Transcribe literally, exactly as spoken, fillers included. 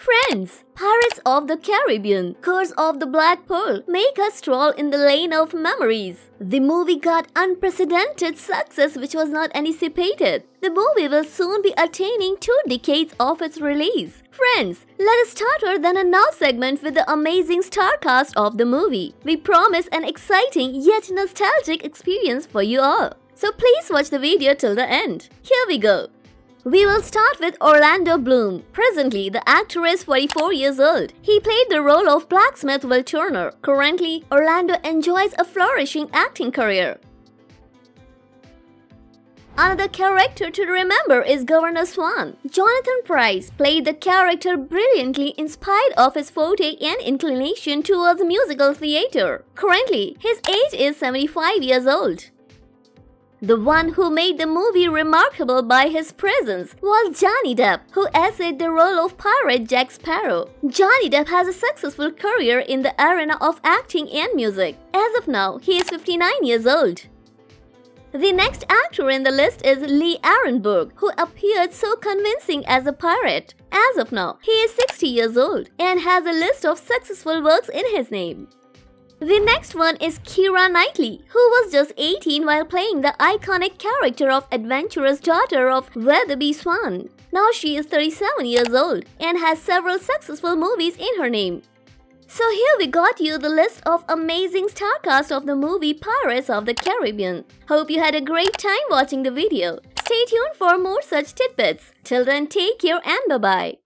Friends, Pirates of the Caribbean, Curse of the Black Pearl make us stroll in the lane of memories. The movie got unprecedented success which was not anticipated. The movie will soon be attaining two decades of its release. Friends, let us start our Then and Now segment with the amazing star cast of the movie. We promise an exciting yet nostalgic experience for you all. So please watch the video till the end. Here we go. We will start with Orlando Bloom. Presently, the actor is forty-four years old. He played the role of blacksmith Will Turner. Currently, Orlando enjoys a flourishing acting career. Another character to remember is Governor Swan. Jonathan Pryce played the character brilliantly in spite of his forte and inclination towards musical theatre. Currently, his age is seventy-five years old. The one who made the movie remarkable by his presence was Johnny Depp, who essayed the role of pirate Jack Sparrow. Johnny Depp has a successful career in the arena of acting and music. As of now, he is fifty-nine years old. The next actor in the list is Lee Arenberg, who appeared so convincing as a pirate. As of now, he is sixty years old and has a list of successful works in his name. The next one is Keira Knightley, who was just eighteen while playing the iconic character of adventurous daughter of Weatherby Swan. Now she is thirty-seven years old and has several successful movies in her name. So here we got you the list of amazing star cast of the movie Pirates of the Caribbean. Hope you had a great time watching the video. Stay tuned for more such tidbits. Till then, take care and bye-bye.